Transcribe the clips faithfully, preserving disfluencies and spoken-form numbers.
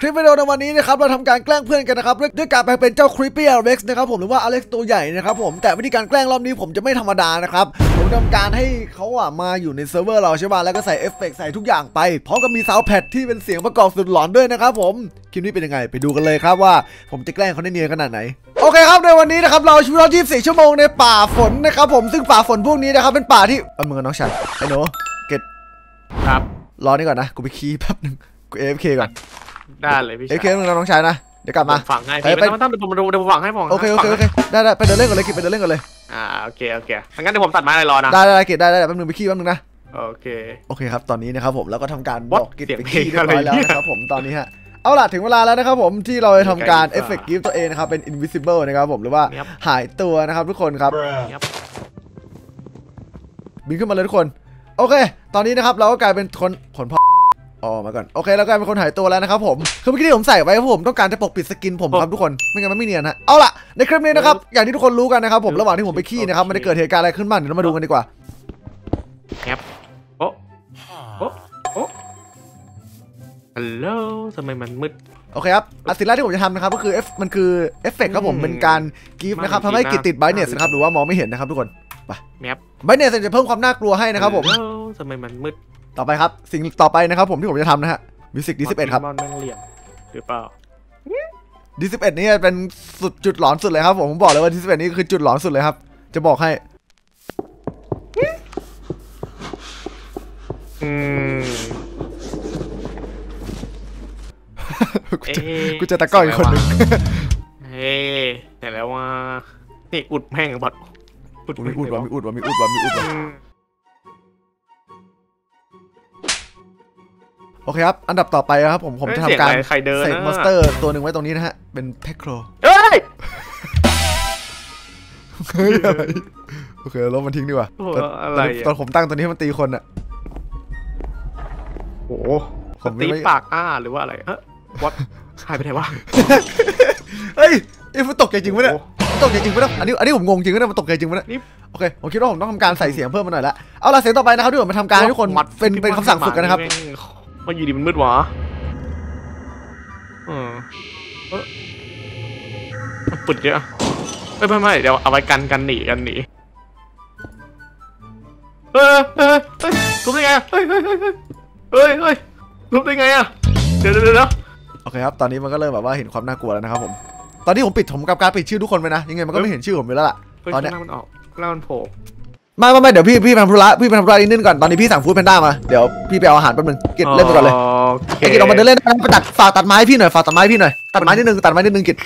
คลิปวิดีโอในวันนี้นะครับเราทำการแกล้งเพื่อนกันนะครับด้วยการไปเป็นเจ้า Creepy Alex นะครับผมหรือว่า Alex ตัวใหญ่นะครับผมแต่วิธีการแกล้งรอบนี้ผมจะไม่ธรรมดานะครับผมทำการให้เขาอ่ะมาอยู่ในเซิร์ฟเวอร์เราใช่ป่ะแล้วก็ใส่เอฟเฟกต์ใส่ทุกอย่างไปพร้อมกับมีซาวด์แพดที่เป็นเสียงประกอบสุดหลอนด้วยนะครับผมคลิปนี้เป็นยังไงไปดูกันเลยครับว่าผมจะแกล้งเขาได้เนียนขนาดไหนโอเคครับในวันนี้นะครับเราชีวิตเรายี่สิบสี่ชั่วโมงในป่าฝนนะครับผมซึ่งป่าฝนพวกนี้นะครับเป็นป่าที่เอามือน้องชายไอ้หนูเกตครับรอนี่ก่อนนะกูไปคีแป๊บนึงกู เอ เอฟ เค ก่อนได้เลยพี่ชายเอฟเคมึงเราน้องชายนะเดี๋ยวกลับมาฝังให้ไปไปตั้งเดี๋ยวผมเดี๋ยวผมฝังให้ผมโอเคโอเคโอเคได้ได้ไปเดินเล่นก่อนเลยกิดไปเดินเล่นก่อนเลยอ่าโอเคโอเคงั้นเดี๋ยวผมตัดไม้อะไรรอนะได้ได้กิดได้ได้แป๊บนึงไปขี้แป๊บนึงนะโอเคโอเคครับตอนนี้นะครับผมแล้วก็ทำการบอกกิดไปขี้เรียบร้อยแล้วนะครับผมตอนนี้ฮะเอาล่ะถึงเวลาแล้วนะครับผมที่เราจะทำการเอฟเฟกต์กิฟต์ตัวเองนะครับเป็น invisible นะครับผมหรือว่าหายตัวนะครับทุกคนครับบินขึ้นมาเลยทุกคนโอเคตอนนี้นะครับเราก็กลายเป็นคนขนอ๋อมาก่อนโอเคแล้วกลายเป็นคนหายตัวแล้วนะครับผมคือเมื่อกี้ที่ผมใส่ไว้ผมต้องการจะปกปิดสกินผมครับทุกคนไม่งั้นมันไม่เนียนฮะเอาล่ะในคลิปนี้นะครับอย่างที่ทุกคนรู้กันนะครับผมระหว่างที่ผมไปขี้นะครับมันจะเกิดเหตุการณ์อะไรขึ้นบ้างเดี๋ยวเรามาดูกันดีกว่าครับโอ้โอ้โอ้ฮัลโหลทำไมมันมืดโอเคครับอันสิ่งแรกที่ผมจะทำนะครับก็คือเอฟมันคือเอฟเฟกต์ครับผมเป็นการกีฟนะครับทำให้กิจติดไบเนสนะครับหรือว่ามองไม่เห็นนะครับทุกคนไปไบเนสจะเพิ่มความน่ากลัวให้นะครับผมทำไมมันมืดต่อไปครับสิ่งต่อไปนะครับผมที่ผมจะทำนะฮะมิวสิกดีสิบเอ็ดครับมอนแมงเหลี่ยมหรือเปล่าดีสิบเอ็ดนี่เป็นสุดจุดหลอนสุดเลยครับผมผมบอกเลยว่าดีสิบเอ็ดนี่คือจุดหลอนสุดเลยครับจะบอกให้อืมกูจะตะก้อยคนหนึ่งเฮ้แต่แล้วว่านี่อุดแม่งบัดอุดมีอุดว่ะมีอุดว่ะมีอุดว่ะมีอุดว่ะโอเคครับอันดับต่อไปครับผมผมจะทำการใส่มอนสเตอร์ตัวหนึ่งไว้ตรงนี้นะฮะเป็นเพคโครเฮ้ยโอเคลบมันทิ้งดีกว่าตอนผมตั้งตัวนี้ให้มันตีคนอะโอ้ผมตีปากอ้าหรือว่าอะไรฮะวัดหายไปไหนวะเฮ้ยไอ้มันตกใจจริงไหมเนี่ยตกใจจริงไหมเนี่ยอันนี้อันนี้ผมงงจริงไหมเนี่ยมันตกใจจริงไหมเนี่ยโอเคผมคิดว่าผมต้องทำการใส่เสียงเพิ่มมาหน่อยละเอาละเสียงต่อไปนะครับที่ผมมาทำการทุกคนเป็นเป็นคำสั่งฝึกกันนะครับมันอยู่ดีมันมืดวะเออปุดเยอะไม่ไม่ไม่เดี๋ยวเอาไว้กันกันหนีกันหนีเออเออเฮ้ยทุบได้ไงเฮ้ยเฮ้ยเฮ้ยเฮ้ยทุบได้ไงอ่ะเดี๋ยวเดี๋ยวเดี๋ยวโอเคครับตอนนี้มันก็เริ่มแบบว่าเห็นความน่ากลัวแล้วนะครับผมตอนนี้ผมปิดผมกับการปิดชื่อทุกคนไปนะยังไงมันก็ไม่เห็นชื่อผมอยู่แล้วล่ะตอนนี้มันออกแล้วมันโผล่ไม่ไม่ไม่เดี๋ยวพี่พี่ทำธุระพี่ทำธุระนิดนึงก่อนตอนนี้พี่สั่งฟู้ดแพนด้ามาเดี๋ยวพี่ไปเอาอาหารแป๊บนึงกิจเล่นไปก่อนเลยกิจออกมาเดินเล่นไปตัดฝากตัดไม้พี่หน่อยฝากตัดไม้พี่หน่อยตัดไม้นิดนึงตัดไม้นิดนึงกิจ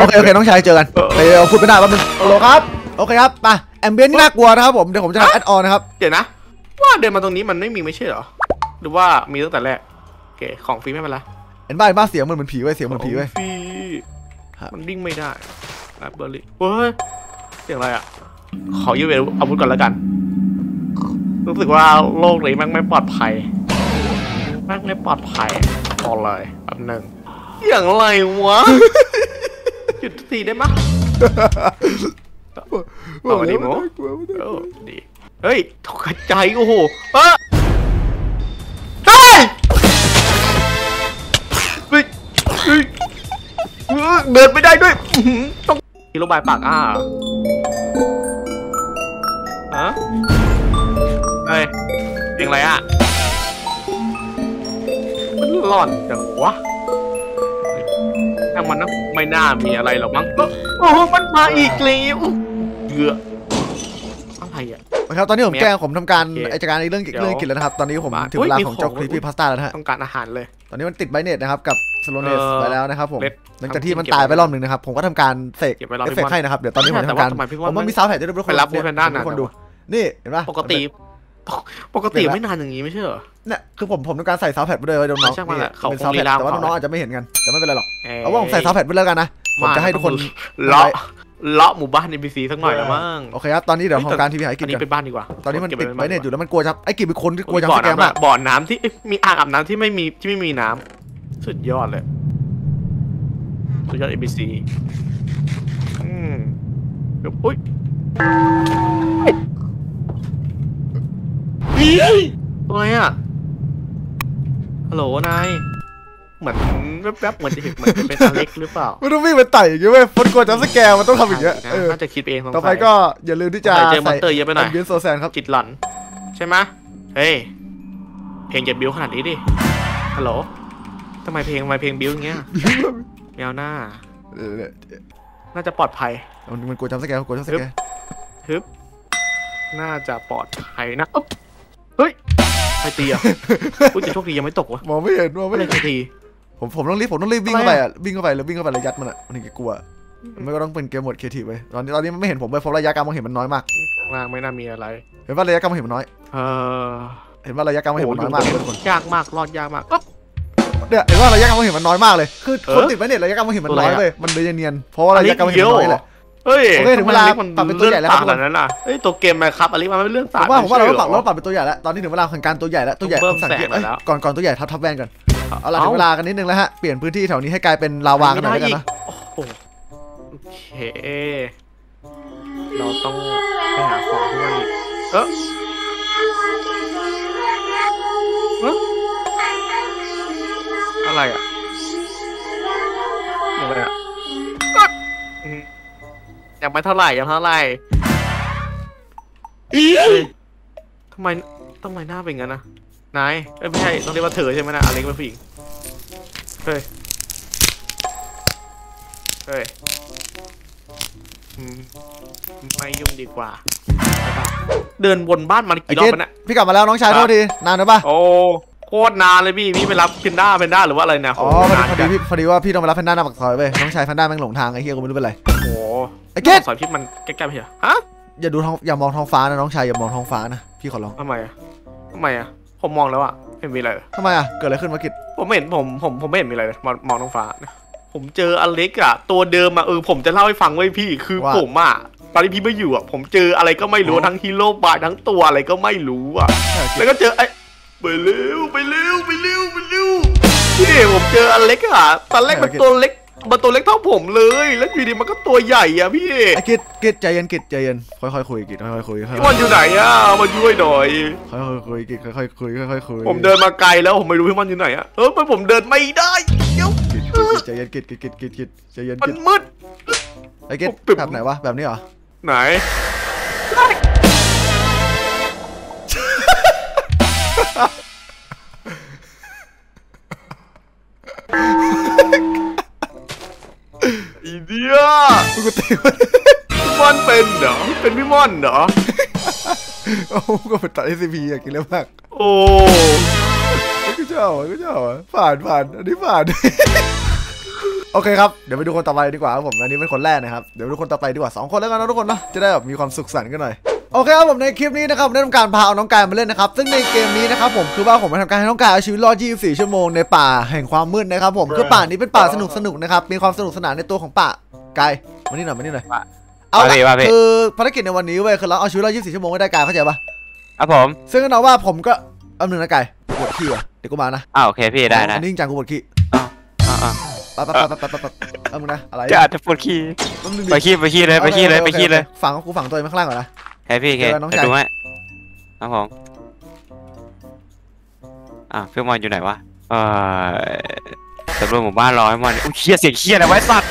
โอเคโอเคน้องชายเจอกันไปเอาฟู้ดแพนด้าแป๊บนึงโหลครับโอเคครับมาแอมเบียนน่ากลัวนะครับผมเดี๋ยวผมจะทำแอดออนนะครับเดี๋ยวนะว่าเดินมาตรงนี้มันไม่มีไม่ใช่เหรอหรือว่ามีตั้งแต่แรกโอเคของฟรีไม่เป็นไรเห็นบ้านบ้านเสียงมันเหมือนผีไว้เสียงเหมือนผีไว้มันวิ่งไม่ได้เบอร์ลี่เฮ้ยเสียงอะไรอ่ะขอยืมอาวุธก่อนแล้วกันรู้สึกว่าโลกนี้แม่งไม่ปลอดภัยแม่งไม่ปลอดภัยพอเลยอันหนึ่งอย่างไรวะจุดสี่ได้ไหมเอาดีมั้งดีเฮ้ยตกใจโอ้โหเฮ้ยเฮ้ยเดินไม่ได้ด้วยต้องกิโลบายปากอ่ะอะเฮ้ยเสียงอะไรอ่ะมันหลอนจังวะทางมันนะไม่น่ามีอะไรหรอกมั้งโอ้โหมันมาอีกแล้วเกือบอะไรอ่ะครับตอนนี้ผมแก้ผมทำการไอจัดการในเรื่องเรื่องกิจแล้วนะครับตอนนี้ผมถึงเวลาของเจ้าคลิปปี้พาสต้าแล้วฮะต้องการอาหารเลยตอนนี้มันติดไบเนตนะครับกับสโลเนสไปแล้วนะครับผมหลังจากที่มันตายไปรอบหนึ่งนะครับผมก็ทำการเสกเอฟเฟกต์ให้นะครับเดี๋ยวตอนนี้ผมทำการผมว่ามีซาวด์แพดด้วยด้วยคนรับด้วยด้านนั้นคนดูนี่เห็นป่ะปกติปกติไม่นานอย่างนี้ไม่ใช่เหรอเนี่ยคือผมผมทำการใส่ซาวด์แพดไปเลยน้องๆเป็นซาวด์แพดแต่ว่าน้องๆอาจจะไม่เห็นกันแต่ไม่เป็นไรหรอกเอาว่าผมใส่ซาวด์แพดไปแล้วกันนะผมจะให้ทุกคนเลาะเลาะหมู่บ้านในบีซีสักหน่อยแล้วมั้งโอเคครับตอนนี้เดี๋ยวทำการทีวีหายกิจเป็นบ้านดีกว่าตอนนี้มันติดไบเนตอยู่แล้วมันกลัวจับไอ้กิจเป็นคนที่กลัวจับแกมากบ่อน้ำที่มีอ่างอาบน้ำที่ไม่มีที่ไม่มีน้ำสุดยอดเลยสุดยอด เอ บี ซี อืมเดี๋ยวอุ้ยอะไรอ่ะฮัลโหลนาย เหมือนแวบๆเหมือนจะเห็นเหมือนจะเป็นอเล็กหรือเปล่าไม่รู้วิ่งไปไต่อย่างเงี้ยเว้ยฟอนโกจัมสแกร์มันต้องทำอย่างเงี้ยน่าจะคิดเองต่อไปก็อย่าลืมที่จะใส่มอนเตอร์เยอะไปหน่อยบิวโซแซนครับจิตหลันใช่ไหมเฮ้ยเพลงจะบิวขนาดนี้ดิฮัลโหลทำไมเพลงทำไมเพลงบิวอย่างเงี้ยแมวหน้าน่าจะปลอดภัยมันโกจัมสแกร์โกจัมสแกร์ฮึบน่าจะปลอดภัยนะเฮ้ยใครตีอ่ะกูจะโชคดียังไม่ตกวะมองไม่เห็นมองไม่เห็นทีผมผมต้องรีบผมต้องรีบวิ่งเข้าไปอ่ะวิ่งเข้าไปแล้ววิ่งเข้าไประยัดมันอ่ะมันถึงจะกลัวมันก็ต้องเป็นเกมหมดเคทีไปตอนนี้ตอนนี้มันไม่เห็นผมเลยเพราะระยะการมองเห็นมันน้อยมากไม่น่ามีอะไรเห็นว่าระยะการมองเห็นมันน้อยเห็นว่าระยะการมองเห็นมันน้อยมากเลยคนยากมากรอดยากมากเนี่ยเห็นว่าระยะการมองเห็นมันน้อยมากเลยคือคนติดไว้เนี่ยระยะการมองเห็นมันน้อยเลยมันเลยเนียนเพราะว่าระยะการมองเห็นน้อยแหละเฮ้ยถึงเวลาปรับเป็นตัวใหญ่แล้วครับนั้นน่ะเฮ้ยตัวเกมไหมครับอันนี้มันเป็นเรื่องต่างผมว่าผมว่าเราปรับเราปรับเป็นตัวใหญ่แล้วตอนนี้ถึงเวลาของการตัวใหญ่แล้วตัวใหญ่ต้องสั่งเก็บแล้วก่อนก่อนตัวใหญ่ทับทับแวนก่อนเอาล่ะถึงเวลากันนิดนึงแล้วฮะเปลี่ยนพื้นที่แถวนี้ให้กลายเป็นลาวากันหน่อยกันนะโอ้โหโอเคเราต้องไปหาของที่มันเอออะไรอ่ะอะไรอ่ะยังไม่เท่าไหร่ยังเท่าไหร่ทำไมทำไมหน้าเป็นงั้นนะนายไม่ใช่ต้องเรียกว่าเธอใช่ไหมนะอเล็กเป็นผู้หญิงเฮ้ยเฮ้ยไม่ยุ่งดีกว่าเดินวนบ้านมากี่รอบนะพี่กลับมาแล้วน้องชายโทษทีนานหรือเปล่าโอ้โคตรนานเลยพี่พี่ไปรับแพนด้าแพนด้าหรือว่าอะไรเนี่ยอ๋อพอดีพี่พอดีว่าพี่ต้องไปรับแพนด้าหน้าปากซอยไปน้องชายแพนด้าแม่งหลงทางไอ้เหี้ยกูไม่รู้เป็นไรโอ้ไอ้เกศสอยพี่มันใกล้ๆไปเหรอฮะอย่าดูท้องอย่ามองท้องฟ้านะน้องชายอย่ามองท้องฟ้านะพี่ขอร้องทำไมอะทำไมอะผมมองแล้วอะไม่มีอะไรทำไมอะเกิดอะไรขึ้นมากิดผมไม่เห็นผมผมผมไม่เห็นมีอะไรเลยมองมองท้องฟ้าผมเจออเล็กอะตัวเดิมอะเออผมจะเล่าให้ฟังไว้พี่คือผมอะตอนที่พี่ไม่อยู่อะผมเจออะไรก็ไม่รู้ทั้งฮีโร่บายทั้งตัวอะไรก็ไม่รู้อะแล้วก็เจอไอ้ไปเร็วไปเร็วไปเร็วไปเร็วพี่ผมเจออเล็กอะตอนแรกมันตัวเล็กมันตัวเล็กเท่าผมเลยแล้วอยู่ดีมันก็ตัวใหญ่อะพี่กิดกิดใจเย็นกิดใจเย็นค่อยๆคุยกิดค่อยๆคุยมันอยู่ไหนอะมาช่วยหน่อยค่อยๆคุยกิดค่อยๆคุยค่อยๆคุยผมเดินมาไกลแล้วผมไม่รู้ว่ามันอยู่ไหนอะเออมันผมเดินไม่ได้ใจเย็นกิดกิดกิดกิดกิดใจเย็นมันมืดไอ้กิดแบบไหนวะแบบนี้เหรอไหนอีเดียปกติพี่ม่อนเป็นเหรอเป็นพี่ม่อนเหรอโอ้ก็เป็นตัด เอส ซี พี อยากกินแล้วมากโอ้ก็เจ้าก็เจ้าผ่านผ่านอันนี้ผ่านโอเคครับเดี๋ยวไปดูคนต่อไปดีกว่าครับผมอันนี้เป็นคนแรกนะครับเดี๋ยวดูคนต่อไปดีกว่าสองคนแล้วกันนะทุกคนนะจะได้แบบมีความสุขสันต์กันหน่อยโอเคครับผมในคลิปนี้นะครับผมได้ทำการพาเอาน้องกายมาเล่นนะครับซึ่งในเกมนี้นะครับผมคือว่าผมไปทำการให้น้องกายเอาชีวิตรอดยี่สิบสี่ชั่วโมงในป่าแห่งความมืดนะครับผมคือป่านี้เป็นป่าสนุกสนุกนะครับมีความสนุกสนานในตัวของป่ากายมานี่หน่อยมานี่หน่อยเอาคือภารกิจในวันนี้เว้ยคือเราเอาชีวิตรอดยี่สิบสี่ชั่วโมงไม่ได้กายเข้าใจปะครับผมซึ่งก็แน่ว่าผมก็อันหนึ่งนะกายปวดขี้ว่ะเดี๋ยวกูมานะอ้าวโอเคพี่ได้นะนิ่งจังกูปวดขี้ปั๊บปั๊บปั๊บปั๊บปั๊บปั๊บเอามึงนะอะไรจะอาจจะปวดขี้ไปขี้ไปขี้เลยไปขี้เลยไปขี้เลยฝังกูฝังตัวเองข้างล่างก่อนนะแค่พี่แค่ดูไหมน้องผมอ่ะเพื่อนมอนอยู่ไหนวะเออตำรวจหมู่บ้านร้อยมอนอุ้ยเขี้ยเสียงเขี้ยอะไรไว้สัตว์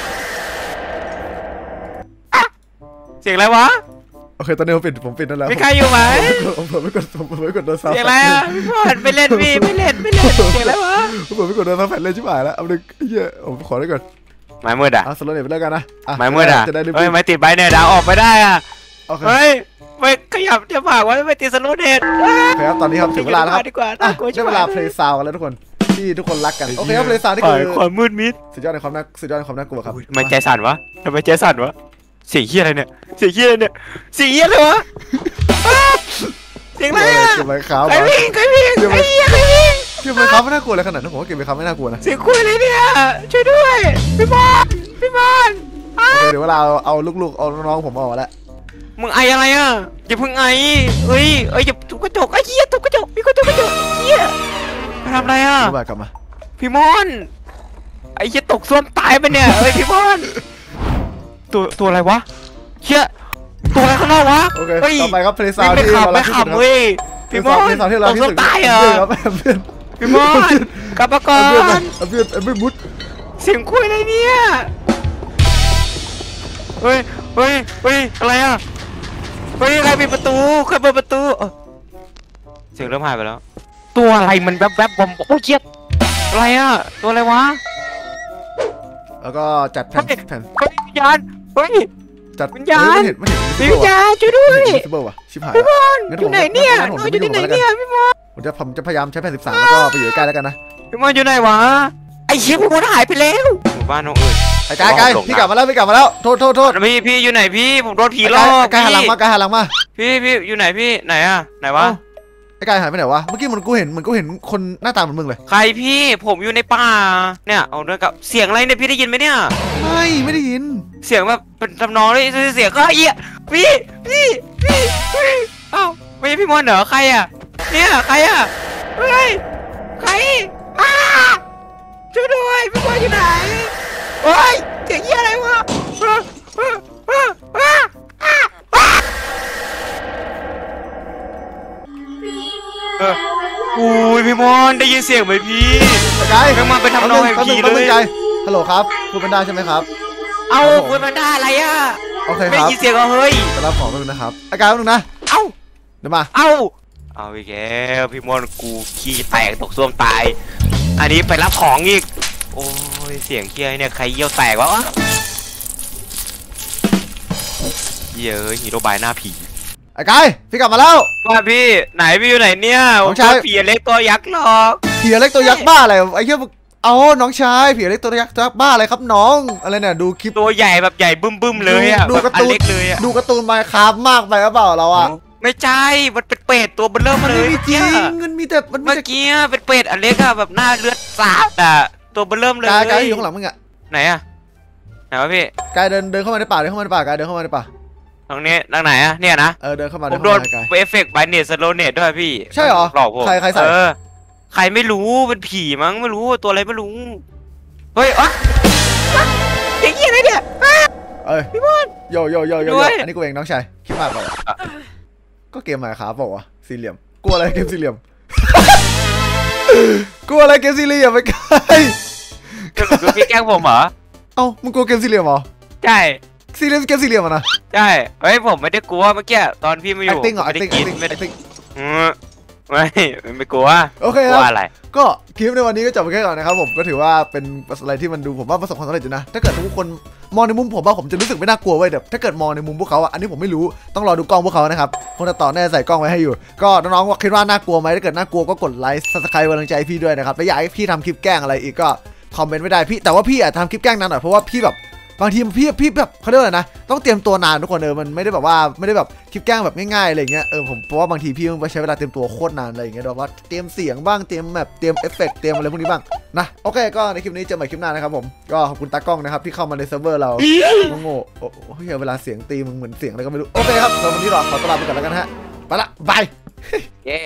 เสียงอะไรวะโอเคตอนนี้ผมปิดผมปิดนั่นแล้วไม่ใครอยู่ไหมผมเปิดไม่กดผมเปิดไม่กดโดนซับเสียงอะไรอ่ะพี่บอลไปเล่นพี่ไปเล่นไปเล่นเสียงอะไรวะผมเปิดไม่กดโดนซับแผ่นเล่นชิบหายแล้วเอาหนึ่งเยอะผมขอได้ก่อนไม้มืดอ่ะเอาสโลว์เน็ตไปแล้วกันนะไม้มืดอ่ะเฮ้ยไม้ติดใบเนี่ยดาวออกไปได้อ่ะเฮ้ยไม่ขยับเดี๋ยวฝากไว้ไม่ติดสโลว์เน็ตโอเคครับตอนนี้ครับถึงเวลาแล้วครับได้เวลาเพลย์ซาวกันแล้วทุกคนที่ทุกคนรักกันโอเคครับเพลย์ซาวนี่คือความมืดมิดสุดยอดในความน่าสุดยอดในความน่ากลัวครับทำไมใจสั่นวะทำไมใจสั่นวะเสียงเฮี้ยอะไรเนี่ยเสียงเฮี้ยอะไรเนี่ยเสียงเฮี้ยเลยวะเสียงอะไรอ่ะใครวิ่งใครวิ่งใครวิ่งใครวิ่งเกมไปครับไม่น่ากลัวเลยขนาดนั้นผมว่าเกมไปครับไม่น่ากลัวนะเสียงคุยเลยเนี่ยช่วยด้วยพี่บอลพี่บอลเดี๋ยวเวลาเอาลูกๆเอาน้องผมออกมาแล้วมึงไออะไรอ่ะอย่าเพิ่งไอเฮ้ยเฮ้ยอย่าถูกกระจกไอเฮี้ยถูกกระจกมีคนถูกกระจกเฮี้ยมาทำอะไรอ่ะพี่บอลกลับมาพี่มอนไอเฮี้ยตกส้วมตายไปเนี่ยเฮ้ยพี่มอนตัวตัวอะไรวะเชี่ยตัวอะไรข้างนอกวะโอเคต่อไปครับเพลย์ซาวที่เราไม่ขับไม่ขับเว้ยพี่มอนตกลงตายเหรอพี่มอน กลับมาก่อนเอาเพื่อนเอาเพื่อนมุดเสียงคุยอะไรเนี่ยเฮ้ยเฮ้ยเฮ้ยอะไรอ่ะเฮ้ยใครปิดประตูใครเปิดประตูเสียงเริ่มหายไปแล้วตัวอะไรมันแวบแวบผมโอ้ยเจี๊ยบอะไรอ่ะตัวอะไรวะแล้วก็จัดแผ่นแผ่นวิญญาณเฮ้ยจัดวิญญาณวิญญาณช่วยด้วยชิบเบอร์วะชิบหายพี่บอลอยู่ไหนเนี่ยน้อยอยู่ไหนเนี่ยพี่บอลผมจะผมจะพยายามใช้แผ่นสิบสามแล้วก็ไปอยู่ใกล้แล้วกันนะพี่บอลอยู่ไหนวะไอ้เชี่ยพี่บอลหายไปแล้วหมู่บ้านน้องเอ๋ยไอ้กายกายพี่กลับมาแล้วพี่กลับมาแล้วโทษโทษโทษพี่พี่อยู่ไหนพี่ผมโดนผีหลอกกายหันหลังมากายหันหลังมาพี่พี่อยู่ไหนพี่ไหนอะไหนวะไอ้กายหายไปไหนวะเมื่อกี้มันกูเห็นเหมือนกูเห็นคนหน้าตาเหมือนมึงเลยใครพี่ผมอยู่ในป่าเนี่ยเอาด้วยกับเสียงอะไรเนี่ยพี่ได้ยินไหมเนี่ยไม่ไม่ได้ยินเสียงแบบเป็นทำนองเลยเสียงก็เอียพี่พี่พี่พี่เอ้าไม่ใช่พี่มอนเหรอใครอ่ะเนี่ยใครอ่ะเฮ้ยใครอ้าช่วยด้วยพี่มอนอยู่ไหนโอ๊ยเสียงเอียอะไรวะอุ้ยพี่มอนได้ยินเสียงไหมพี่ใจพี่มอนไปทำนองให้พี่เลยใจฮัลโหลครับคุณแพนด้าใช่ไหมครับเอาคุณแพนด้าอะไรอ่ะโอเคครับไม่ยินเสียงเฮ้ยจะรับของไปนะครับอาการนึงนะเอ้าเดี๋ยวมาเอ้าเอาอีกแล้วพี่มอนกูขี้แตกตกส้วมตายอันนี้ไปรับของอีกโอ้ยเสียงเคี้ยเนี่ยใครเยี่ยวแตกวะเยอะฮีโร่บายหน้าผีไอ้กายพี่กลับมาแล้วว่าพี่ไหนพี่อยู่ไหนเนี่ยผมชายผีเล็กตัวยักษ์หรอกผีเล็กตัวยักษ์บ้าอะไรไอ้เหี้ยเอาน้องชายผีเล็กตัวยักษ์บ้าอะไรครับน้องอะไรเนี่ยดูคลิปตัวใหญ่แบบใหญ่บึ้มๆเลยอ่ะดูการ์ตูนเลยอ่ะดูการ์ตูนมาคาบมากไปหรือเปล่าเราอ่ะไม่ใช่มันเป็นเป็ดตัวเบลอมาเลยจริงมันมีแต่มันเมื่อกี้เป็นเป็ดอันเล็กอะแบบหน้าเลือดสาดอ่ะตัวเบลอเลยกายกายอยู่ข้างหลังมึงอ่ะไหนอ่ะไหนวะพี่กายเดินเดินเข้ามาในป่าเดินเข้ามาในป่ากายเดินเข้ามาในป่าทางนี้ทางไหนอะเนี่ยนะเออเดินเข้ามาผมโดนเอฟเฟกต์ไบเนสสโลเนตด้วยพี่ใช่หรอหลอกผมใครใครใส่เออใครไม่รู้เป็นผีมั้งไม่รู้ตัวอะไรไม่รู้เฮ้ยอ๋อเด็กเยี่ยอะไรเนี่ยเอ้ยพี่บอลโยโยโยโยอันนี้กูเองน้องชายคิดมากเปล่าก็เกมหมาขาเปล่าวะสี่เหลี่ยมกลัวอะไรเกมสี่เหลี่ยมกลัวอะไรเกมสี่เหลี่ยมไปไกลกลัวพี่แกล้งผมเหรอเอ้ามึงกลัวเกมสี่เหลี่ยมเหรอใช่ซีเรียสเกมซีเรียสมานะใช่เฮ้ยผมไม่ได้กลัวเมื่อกี้ตอนพี่ไม่อยู่ไม่ได้กินไม่ได้ไม่ไม่กลัวโอเคครับก็คลิปในวันนี้ก็จบไปแค่ก่อนนะครับผมก็ถือว่าเป็นอะไรที่มันดูผมว่าประสบความสำเร็จนะถ้าเกิดทุกคนมองในมุมผมว่าผมจะรู้สึกไม่น่ากลัวไว้แต่ถ้าเกิดมองในมุมพวกเขาอันนี้ผมไม่รู้ต้องรอดูกล้องพวกเขานะครับคนตัดต่อแน่ใส่กล้องไว้ให้อยู่ก็น้องๆว่าคิดว่าน่ากลัวไหมถ้าเกิดน่ากลัวก็กดไลค์ซับสไครป์กำลังใจพี่ด้วยนะครับและอยากให้พี่ทำคลิปแกล้งอะไรอีกก็คอมเมนต์ไม่ได้พี่แต่ว่าพี่อาจทำคลิปแกล้งนานหน่อยเพราะว่าพี่แบบบางทีพี่พี่แบบเขาเรียกอะไรนะต้องเตรียมตัวนานทุกคนเออมันไม่ได้แบบว่าไม่ได้แบบคลิปแกล้งแบบง่ายๆอะไรเงี้ยเออผมเพราะว่าบางทีพี่ต้องไปใช้เวลาเตรียมตัวโคตรนานอะไรอย่างเงี้ยแบบว่าเตรียมเสียงบ้างเตรียมแบบเตรียมเอฟเฟกต์เตรียมอะไรพวกนี้บ้างนะโอเคก็ในคลิปนี้เจอใหม่คลิปหน้านะครับผมก็ขอบคุณตากล้องนะครับที่เข้ามาในเซิร์ฟเวอร์เราโง่โอ้โหเวลาเสียงตีมึงเหมือนเสียงอะไรก็ไม่รู้โอเคครับสำหรับวันนี้เราขอตัวลาไปก่อนแล้วกันฮะไปละบายเย้